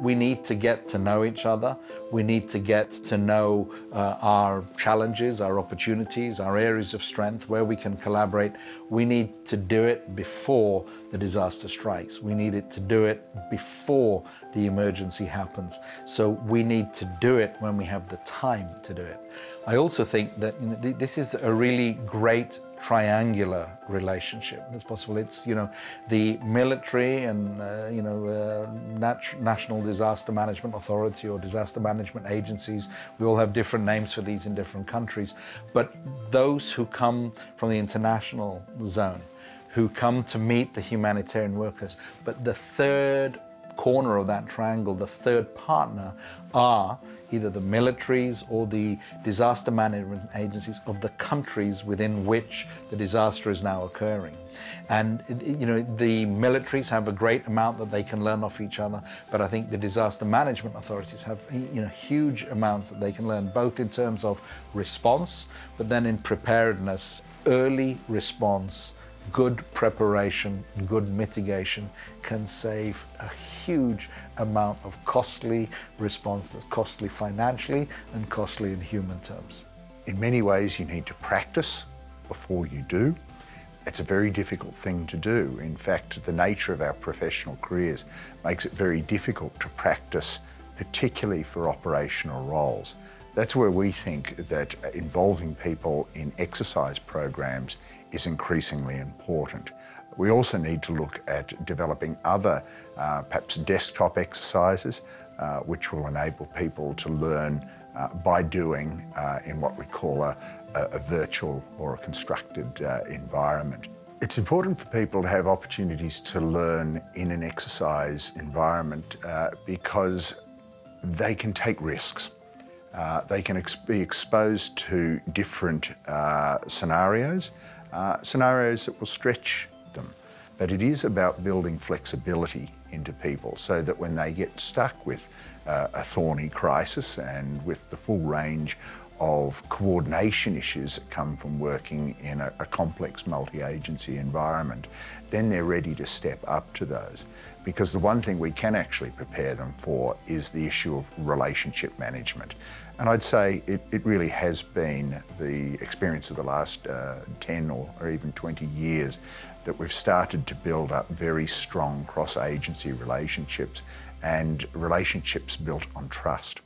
We need to get to know each other. We need to get to know our challenges, our opportunities, our areas of strength, where we can collaborate. We need to do it before the disaster strikes. We need to do it before the emergency happens. So we need to do it when we have the time to do it. I also think that this is a really great triangular relationship that's possible. It's, the military and, National Disaster Management Authority or disaster management agencies. We all have different names for these in different countries. But those who come from the international zone, who come to meet the humanitarian workers, but the third corner of that triangle, the third partner, are either the militaries or the disaster management agencies of the countries within which the disaster is now occurring. And, the militaries have a great amount that they can learn off each other, but I think the disaster management authorities have, huge amounts that they can learn, both in terms of response, but then in preparedness, early response. Good preparation, good mitigation can save a huge amount of costly response that's costly financially and costly in human terms. In many ways, you need to practice before you do. It's a very difficult thing to do. In fact, the nature of our professional careers makes it very difficult to practice, particularly for operational roles. That's where we think that involving people in exercise programs is increasingly important. We also need to look at developing other, perhaps desktop exercises, which will enable people to learn by doing in what we call a virtual or a constructed environment. It's important for people to have opportunities to learn in an exercise environment because they can take risks. They can be exposed to different scenarios that will stretch them. But it is about building flexibility into people so that when they get stuck with a thorny crisis and with the full range of coordination issues that come from working in a complex multi-agency environment, then they're ready to step up to those. Because the one thing we can actually prepare them for is the issue of relationship management. And I'd say it really has been the experience of the last 10 or even 20 years that we've started to build up very strong cross-agency relationships and relationships built on trust.